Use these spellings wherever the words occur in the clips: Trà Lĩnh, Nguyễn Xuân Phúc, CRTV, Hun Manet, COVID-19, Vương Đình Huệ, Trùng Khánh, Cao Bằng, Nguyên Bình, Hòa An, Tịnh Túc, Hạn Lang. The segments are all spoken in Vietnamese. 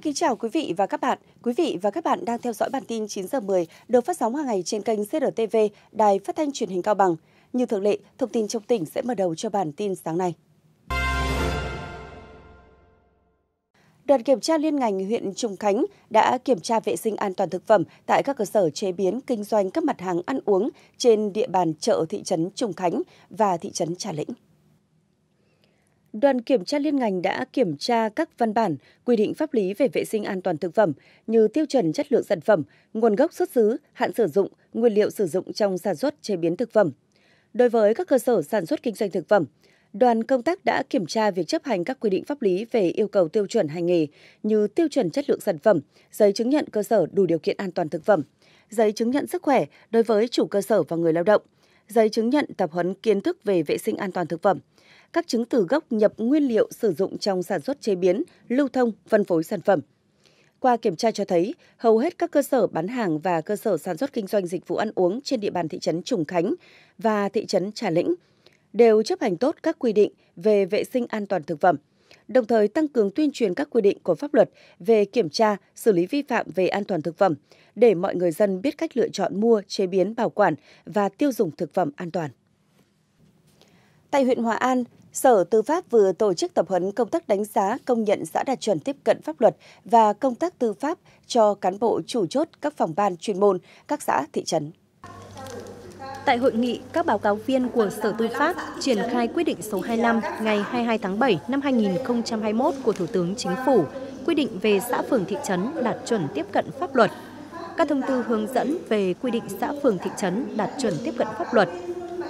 Xin kính chào quý vị và các bạn. Quý vị và các bạn đang theo dõi bản tin 9 giờ 10 được phát sóng hàng ngày trên kênh CRTV, Đài Phát thanh Truyền hình Cao Bằng. Như thường lệ, thông tin trong tỉnh sẽ mở đầu cho bản tin sáng nay. Đoàn kiểm tra liên ngành huyện Trùng Khánh đã kiểm tra vệ sinh an toàn thực phẩm tại các cơ sở chế biến kinh doanh các mặt hàng ăn uống trên địa bàn chợ thị trấn Trùng Khánh và thị trấn Trà Lĩnh. Đoàn kiểm tra liên ngành đã kiểm tra các văn bản, quy định pháp lý về vệ sinh an toàn thực phẩm như tiêu chuẩn chất lượng sản phẩm, nguồn gốc xuất xứ, hạn sử dụng, nguyên liệu sử dụng trong sản xuất chế biến thực phẩm. Đối với các cơ sở sản xuất kinh doanh thực phẩm, đoàn công tác đã kiểm tra việc chấp hành các quy định pháp lý về yêu cầu tiêu chuẩn hành nghề như tiêu chuẩn chất lượng sản phẩm, giấy chứng nhận cơ sở đủ điều kiện an toàn thực phẩm, giấy chứng nhận sức khỏe đối với chủ cơ sở và người lao động, giấy chứng nhận tập huấn kiến thức về vệ sinh an toàn thực phẩm, các chứng từ gốc nhập nguyên liệu sử dụng trong sản xuất chế biến, lưu thông, phân phối sản phẩm. Qua kiểm tra cho thấy, hầu hết các cơ sở bán hàng và cơ sở sản xuất kinh doanh dịch vụ ăn uống trên địa bàn thị trấn Trùng Khánh và thị trấn Trà Lĩnh đều chấp hành tốt các quy định về vệ sinh an toàn thực phẩm, đồng thời tăng cường tuyên truyền các quy định của pháp luật về kiểm tra, xử lý vi phạm về an toàn thực phẩm để mọi người dân biết cách lựa chọn mua, chế biến, bảo quản và tiêu dùng thực phẩm an toàn. Tại huyện Hòa An, Sở Tư pháp vừa tổ chức tập huấn công tác đánh giá công nhận xã đạt chuẩn tiếp cận pháp luật và công tác tư pháp cho cán bộ chủ chốt các phòng ban chuyên môn, các xã, thị trấn. Tại hội nghị, các báo cáo viên của Sở Tư pháp triển khai quyết định số 25 ngày 22 tháng 7 năm 2021 của Thủ tướng Chính phủ quy định về xã phường thị trấn đạt chuẩn tiếp cận pháp luật, các thông tư hướng dẫn về quy định xã phường thị trấn đạt chuẩn tiếp cận pháp luật,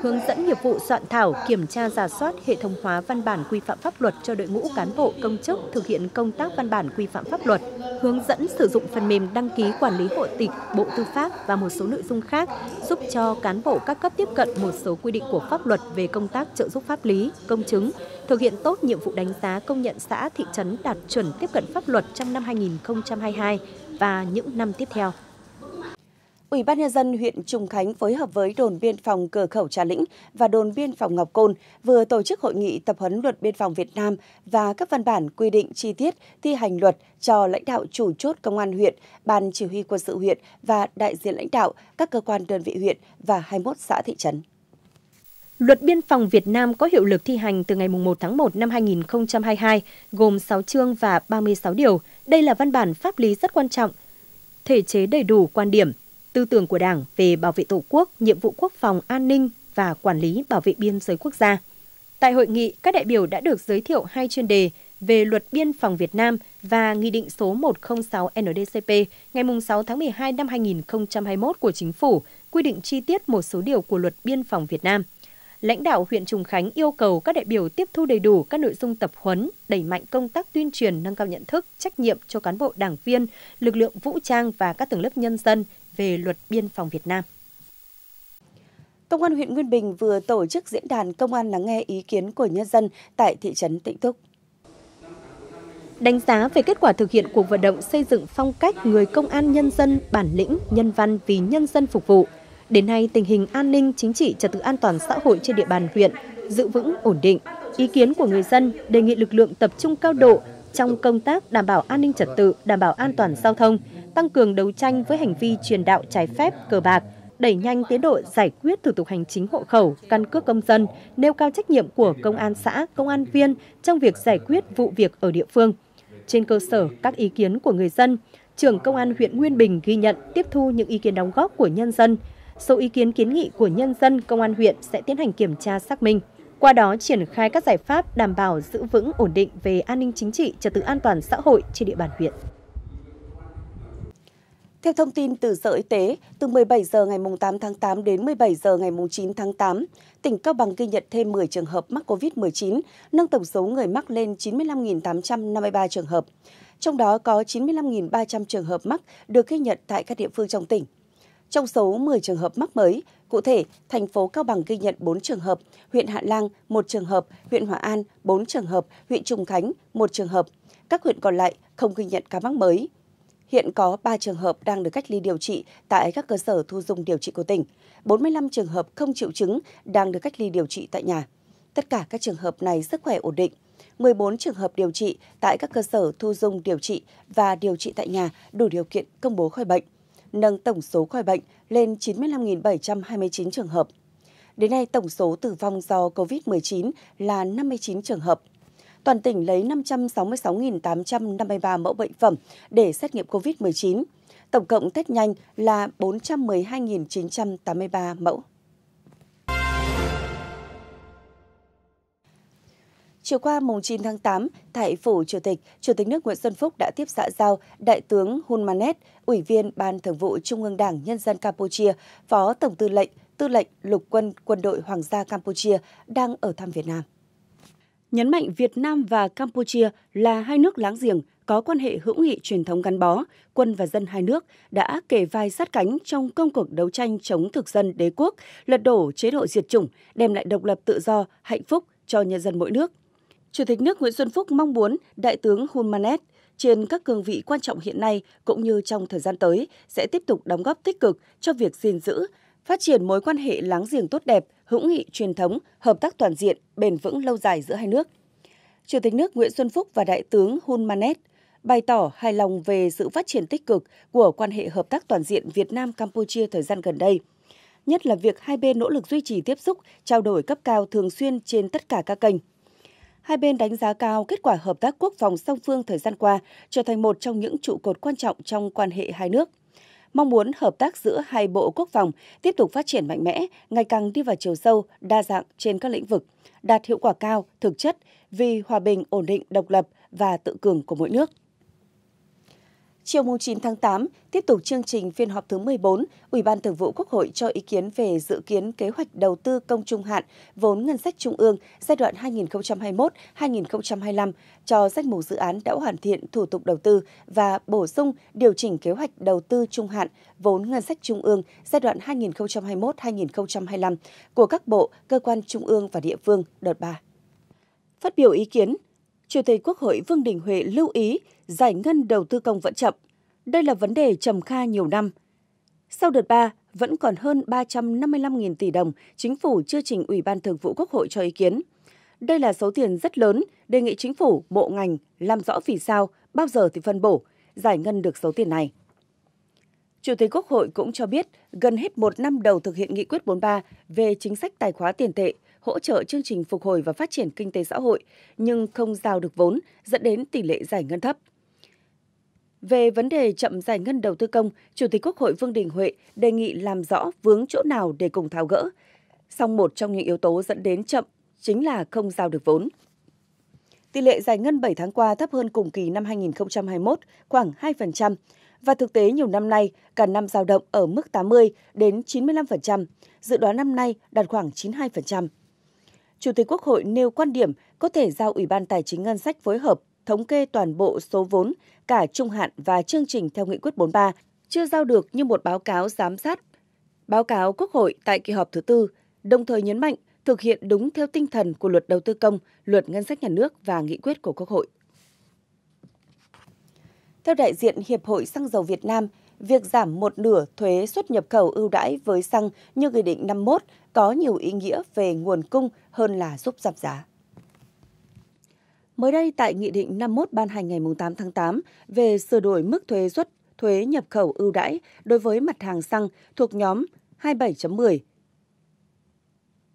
hướng dẫn nghiệp vụ soạn thảo, kiểm tra rà soát hệ thống hóa văn bản quy phạm pháp luật cho đội ngũ cán bộ công chức thực hiện công tác văn bản quy phạm pháp luật, hướng dẫn sử dụng phần mềm đăng ký quản lý hộ tịch, Bộ Tư pháp và một số nội dung khác giúp cho cán bộ các cấp tiếp cận một số quy định của pháp luật về công tác trợ giúp pháp lý, công chứng, thực hiện tốt nhiệm vụ đánh giá công nhận xã thị trấn đạt chuẩn tiếp cận pháp luật trong năm 2022 và những năm tiếp theo. Ủy ban nhân dân huyện Trùng Khánh phối hợp với đồn biên phòng cửa khẩu Trà Lĩnh và đồn biên phòng Ngọc Côn vừa tổ chức hội nghị tập huấn luật biên phòng Việt Nam và các văn bản quy định chi tiết thi hành luật cho lãnh đạo chủ chốt công an huyện, ban chỉ huy quân sự huyện và đại diện lãnh đạo các cơ quan đơn vị huyện và 21 xã thị trấn. Luật biên phòng Việt Nam có hiệu lực thi hành từ ngày 1 tháng 1 năm 2022, gồm 6 chương và 36 điều. Đây là văn bản pháp lý rất quan trọng, thể chế đầy đủ quan điểm, tư tưởng của Đảng về bảo vệ Tổ quốc, nhiệm vụ quốc phòng, an ninh và quản lý bảo vệ biên giới quốc gia. Tại hội nghị, các đại biểu đã được giới thiệu hai chuyên đề về Luật Biên phòng Việt Nam và Nghị định số 106 NDCP ngày 6 tháng 12 năm 2021 của Chính phủ quy định chi tiết một số điều của Luật Biên phòng Việt Nam. Lãnh đạo huyện Trùng Khánh yêu cầu các đại biểu tiếp thu đầy đủ các nội dung tập huấn, đẩy mạnh công tác tuyên truyền, nâng cao nhận thức, trách nhiệm cho cán bộ đảng viên, lực lượng vũ trang và các tầng lớp nhân dân về Luật Biên phòng Việt Nam. Công an huyện Nguyên Bình vừa tổ chức diễn đàn công an lắng nghe ý kiến của nhân dân tại thị trấn Tịnh Túc. Đánh giá về kết quả thực hiện cuộc vận động xây dựng phong cách người công an nhân dân bản lĩnh, nhân văn vì nhân dân phục vụ. Đến nay, tình hình an ninh, chính trị, trật tự an toàn xã hội trên địa bàn huyện giữ vững ổn định. Ý kiến của người dân đề nghị lực lượng tập trung cao độ trong công tác đảm bảo an ninh trật tự, đảm bảo an toàn giao thông, tăng cường đấu tranh với hành vi truyền đạo trái phép, cờ bạc, đẩy nhanh tiến độ giải quyết thủ tục hành chính hộ khẩu, căn cước công dân, nêu cao trách nhiệm của công an xã, công an viên trong việc giải quyết vụ việc ở địa phương. Trên cơ sở các ý kiến của người dân, Trưởng Công an huyện Nguyên Bình ghi nhận, tiếp thu những ý kiến đóng góp của nhân dân. Số ý kiến kiến nghị của nhân dân, Công an huyện sẽ tiến hành kiểm tra xác minh. Qua đó triển khai các giải pháp đảm bảo giữ vững ổn định về an ninh chính trị, trật tự an toàn xã hội trên địa bàn huyện. Theo thông tin từ Sở Y tế, từ 17 giờ ngày 8 tháng 8 đến 17 giờ ngày 9 tháng 8, tỉnh Cao Bằng ghi nhận thêm 10 trường hợp mắc COVID-19, nâng tổng số người mắc lên 95.853 trường hợp. Trong đó có 95.300 trường hợp mắc được ghi nhận tại các địa phương trong tỉnh. Trong số 10 trường hợp mắc mới, cụ thể, thành phố Cao Bằng ghi nhận 4 trường hợp, huyện Hạn Lang 1 trường hợp, huyện Hòa An 4 trường hợp, huyện Trùng Khánh 1 trường hợp. Các huyện còn lại không ghi nhận ca mắc mới. Hiện có 3 trường hợp đang được cách ly điều trị tại các cơ sở thu dung điều trị của tỉnh. 45 trường hợp không triệu chứng đang được cách ly điều trị tại nhà. Tất cả các trường hợp này sức khỏe ổn định. 14 trường hợp điều trị tại các cơ sở thu dung điều trị và điều trị tại nhà đủ điều kiện công bố khỏi bệnh, nâng tổng số khỏi bệnh lên 95.729 trường hợp. Đến nay, tổng số tử vong do COVID-19 là 59 trường hợp. Toàn tỉnh lấy 566.853 mẫu bệnh phẩm để xét nghiệm COVID-19. Tổng cộng test nhanh là 412.983 mẫu. Chiều qua mùng 9 tháng 8, tại Phủ Chủ tịch nước Nguyễn Xuân Phúc đã tiếp xã giao Đại tướng Hun Manet, Ủy viên Ban Thường vụ Trung ương Đảng Nhân dân Campuchia, Phó Tổng Tư lệnh Lục quân Quân đội Hoàng gia Campuchia đang ở thăm Việt Nam. Nhấn mạnh Việt Nam và Campuchia là hai nước láng giềng, có quan hệ hữu nghị truyền thống gắn bó, quân và dân hai nước đã kề vai sát cánh trong công cuộc đấu tranh chống thực dân đế quốc, lật đổ chế độ diệt chủng, đem lại độc lập tự do, hạnh phúc cho nhân dân mỗi nước. Chủ tịch nước Nguyễn Xuân Phúc mong muốn Đại tướng Hun Manet trên các cương vị quan trọng hiện nay cũng như trong thời gian tới sẽ tiếp tục đóng góp tích cực cho việc gìn giữ, phát triển mối quan hệ láng giềng tốt đẹp, hữu nghị truyền thống, hợp tác toàn diện, bền vững lâu dài giữa hai nước. Chủ tịch nước Nguyễn Xuân Phúc và Đại tướng Hun Manet bày tỏ hài lòng về sự phát triển tích cực của quan hệ hợp tác toàn diện Việt Nam-Campuchia thời gian gần đây, nhất là việc hai bên nỗ lực duy trì tiếp xúc, trao đổi cấp cao thường xuyên trên tất cả các kênh. Hai bên đánh giá cao kết quả hợp tác quốc phòng song phương thời gian qua, trở thành một trong những trụ cột quan trọng trong quan hệ hai nước. Mong muốn hợp tác giữa hai bộ quốc phòng tiếp tục phát triển mạnh mẽ, ngày càng đi vào chiều sâu, đa dạng trên các lĩnh vực, đạt hiệu quả cao, thực chất vì hòa bình, ổn định, độc lập và tự cường của mỗi nước. Chiều 9 tháng 8, tiếp tục chương trình phiên họp thứ 14, Ủy ban Thường vụ Quốc hội cho ý kiến về dự kiến kế hoạch đầu tư công trung hạn vốn ngân sách trung ương giai đoạn 2021-2025 cho danh mục dự án đã hoàn thiện thủ tục đầu tư và bổ sung điều chỉnh kế hoạch đầu tư trung hạn vốn ngân sách trung ương giai đoạn 2021-2025 của các bộ, cơ quan trung ương và địa phương đợt 3. Phát biểu ý kiến, Chủ tịch Quốc hội Vương Đình Huệ lưu ý giải ngân đầu tư công vẫn chậm. Đây là vấn đề trầm kha nhiều năm. Sau đợt 3, vẫn còn hơn 355.000 tỷ đồng, Chính phủ chưa trình Ủy ban Thường vụ Quốc hội cho ý kiến. Đây là số tiền rất lớn, đề nghị Chính phủ, bộ ngành làm rõ vì sao, bao giờ thì phân bổ, giải ngân được số tiền này. Chủ tịch Quốc hội cũng cho biết, gần hết một năm đầu thực hiện nghị quyết 43 về chính sách tài khóa tiền tệ, hỗ trợ chương trình phục hồi và phát triển kinh tế xã hội, nhưng không giao được vốn, dẫn đến tỷ lệ giải ngân thấp. Về vấn đề chậm giải ngân đầu tư công, Chủ tịch Quốc hội Vương Đình Huệ đề nghị làm rõ vướng chỗ nào để cùng tháo gỡ. Song một trong những yếu tố dẫn đến chậm chính là không giao được vốn. Tỷ lệ giải ngân 7 tháng qua thấp hơn cùng kỳ năm 2021, khoảng 2%. Và thực tế nhiều năm nay, cả năm dao động ở mức 80 đến 95%, dự đoán năm nay đạt khoảng 92%. Chủ tịch Quốc hội nêu quan điểm có thể giao Ủy ban Tài chính Ngân sách phối hợp thống kê toàn bộ số vốn, cả trung hạn và chương trình theo nghị quyết 43, chưa giao được như một báo cáo giám sát, báo cáo Quốc hội tại kỳ họp thứ 4, đồng thời nhấn mạnh thực hiện đúng theo tinh thần của Luật Đầu tư công, Luật Ngân sách Nhà nước và nghị quyết của Quốc hội. Theo đại diện Hiệp hội Xăng dầu Việt Nam, việc giảm một nửa thuế xuất nhập khẩu ưu đãi với xăng như Nghị định 51 có nhiều ý nghĩa về nguồn cung hơn là giúp giảm giá. Mới đây, tại Nghị định 51 ban hành ngày 8 tháng 8 về sửa đổi mức thuế suất thuế nhập khẩu ưu đãi đối với mặt hàng xăng thuộc nhóm 27.10.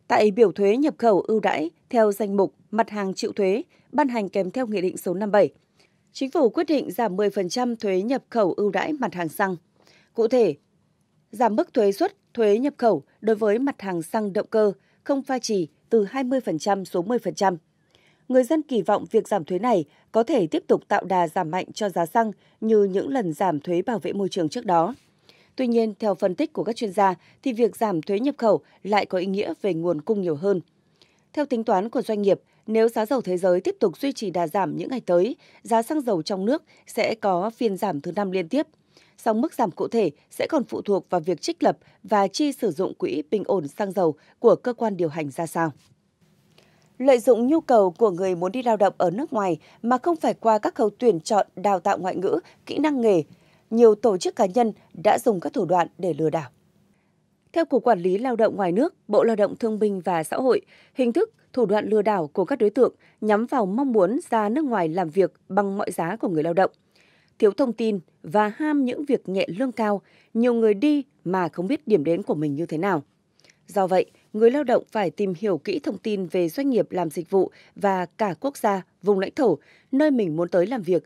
Tại biểu thuế nhập khẩu ưu đãi theo danh mục mặt hàng chịu thuế, ban hành kèm theo Nghị định số 57. Chính phủ quyết định giảm 10% thuế nhập khẩu ưu đãi mặt hàng xăng. Cụ thể, giảm mức thuế suất thuế nhập khẩu đối với mặt hàng xăng động cơ không pha trì từ 20% xuống 10%. Người dân kỳ vọng việc giảm thuế này có thể tiếp tục tạo đà giảm mạnh cho giá xăng như những lần giảm thuế bảo vệ môi trường trước đó. Tuy nhiên, theo phân tích của các chuyên gia, thì việc giảm thuế nhập khẩu lại có ý nghĩa về nguồn cung nhiều hơn. Theo tính toán của doanh nghiệp, nếu giá dầu thế giới tiếp tục duy trì đà giảm những ngày tới, giá xăng dầu trong nước sẽ có phiên giảm thứ 5 liên tiếp. Song mức giảm cụ thể sẽ còn phụ thuộc vào việc trích lập và chi sử dụng quỹ bình ổn xăng dầu của cơ quan điều hành ra sao. Lợi dụng nhu cầu của người muốn đi lao động ở nước ngoài mà không phải qua các khâu tuyển chọn, đào tạo ngoại ngữ, kỹ năng nghề, nhiều tổ chức cá nhân đã dùng các thủ đoạn để lừa đảo. Theo Cục Quản lý Lao động ngoài nước, Bộ Lao động Thương binh và Xã hội, hình thức thủ đoạn lừa đảo của các đối tượng nhắm vào mong muốn ra nước ngoài làm việc bằng mọi giá của người lao động. Thiếu thông tin và ham những việc nhẹ lương cao, nhiều người đi mà không biết điểm đến của mình như thế nào. Do vậy, người lao động phải tìm hiểu kỹ thông tin về doanh nghiệp làm dịch vụ và cả quốc gia, vùng lãnh thổ, nơi mình muốn tới làm việc.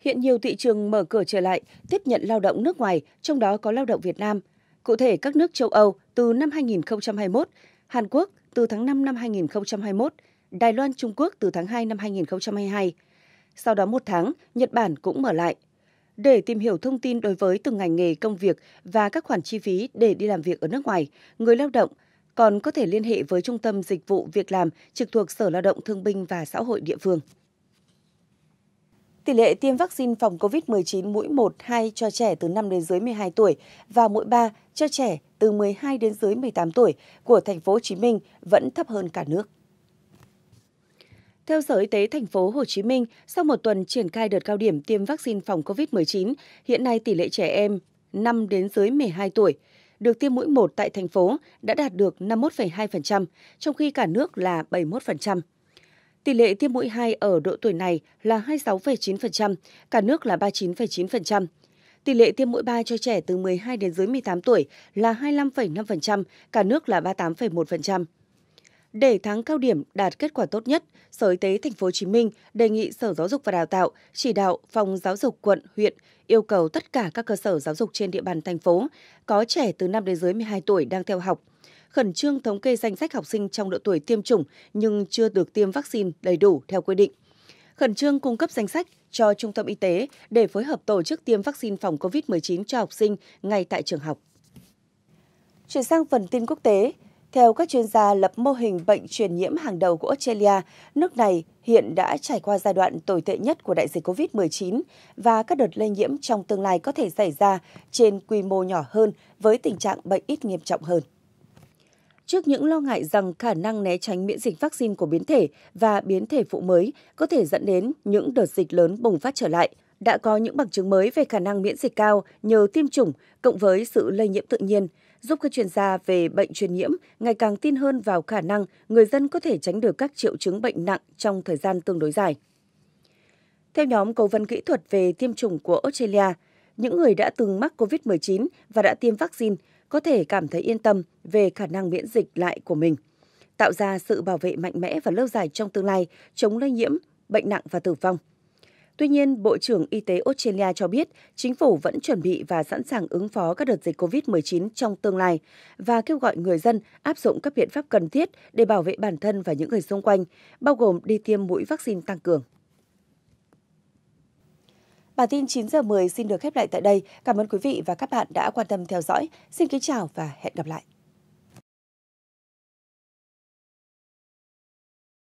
Hiện nhiều thị trường mở cửa trở lại, tiếp nhận lao động nước ngoài, trong đó có lao động Việt Nam. Cụ thể, các nước châu Âu từ năm 2021, Hàn Quốc từ tháng 5 năm 2021, Đài Loan, Trung Quốc từ tháng 2 năm 2022. Sau đó một tháng, Nhật Bản cũng mở lại. Để tìm hiểu thông tin đối với từng ngành nghề công việc và các khoản chi phí để đi làm việc ở nước ngoài, người lao động còn có thể liên hệ với Trung tâm Dịch vụ Việc làm trực thuộc Sở Lao động Thương binh và Xã hội địa phương. Tỷ lệ tiêm vaccine phòng COVID-19 mũi 1, 2 cho trẻ từ 5 đến dưới 12 tuổi và mũi 3 cho trẻ từ 12 đến dưới 18 tuổi của thành phố Hồ Chí Minh vẫn thấp hơn cả nước. Theo Sở Y tế thành phố Hồ Chí Minh, sau một tuần triển khai đợt cao điểm tiêm vaccine phòng COVID-19, hiện nay tỷ lệ trẻ em 5 đến dưới 12 tuổi được tiêm mũi 1 tại thành phố đã đạt được 51,2%, trong khi cả nước là 71%. Tỷ lệ tiêm mũi 2 ở độ tuổi này là 26,9%, cả nước là 39,9%. Tỷ lệ tiêm mũi 3 cho trẻ từ 12 đến dưới 18 tuổi là 25,5%, cả nước là 38,1%. Để tháng cao điểm đạt kết quả tốt nhất, Sở Y tế thành phố Hồ Chí Minh đề nghị Sở Giáo dục và Đào tạo chỉ đạo Phòng Giáo dục quận, huyện yêu cầu tất cả các cơ sở giáo dục trên địa bàn thành phố có trẻ từ 5 đến dưới 12 tuổi đang theo học, khẩn trương thống kê danh sách học sinh trong độ tuổi tiêm chủng nhưng chưa được tiêm vaccine đầy đủ theo quy định. Khẩn trương cung cấp danh sách cho Trung tâm Y tế để phối hợp tổ chức tiêm vaccine phòng COVID-19 cho học sinh ngay tại trường học. Chuyển sang phần tin quốc tế. Theo các chuyên gia lập mô hình bệnh truyền nhiễm hàng đầu của Australia, nước này hiện đã trải qua giai đoạn tồi tệ nhất của đại dịch COVID-19 và các đợt lây nhiễm trong tương lai có thể xảy ra trên quy mô nhỏ hơn với tình trạng bệnh ít nghiêm trọng hơn. Trước những lo ngại rằng khả năng né tránh miễn dịch vaccine của biến thể và biến thể phụ mới có thể dẫn đến những đợt dịch lớn bùng phát trở lại, đã có những bằng chứng mới về khả năng miễn dịch cao nhờ tiêm chủng cộng với sự lây nhiễm tự nhiên, giúp các chuyên gia về bệnh truyền nhiễm ngày càng tin hơn vào khả năng người dân có thể tránh được các triệu chứng bệnh nặng trong thời gian tương đối dài. Theo nhóm cố vấn kỹ thuật về tiêm chủng của Australia, những người đã từng mắc COVID-19 và đã tiêm vaccine có thể cảm thấy yên tâm về khả năng miễn dịch lại của mình, tạo ra sự bảo vệ mạnh mẽ và lâu dài trong tương lai, chống lây nhiễm, bệnh nặng và tử vong. Tuy nhiên, Bộ trưởng Y tế Australia cho biết chính phủ vẫn chuẩn bị và sẵn sàng ứng phó các đợt dịch COVID-19 trong tương lai và kêu gọi người dân áp dụng các biện pháp cần thiết để bảo vệ bản thân và những người xung quanh, bao gồm đi tiêm mũi vaccine tăng cường. Bản tin 9:10 xin được khép lại tại đây. Cảm ơn quý vị và các bạn đã quan tâm theo dõi. Xin kính chào và hẹn gặp lại.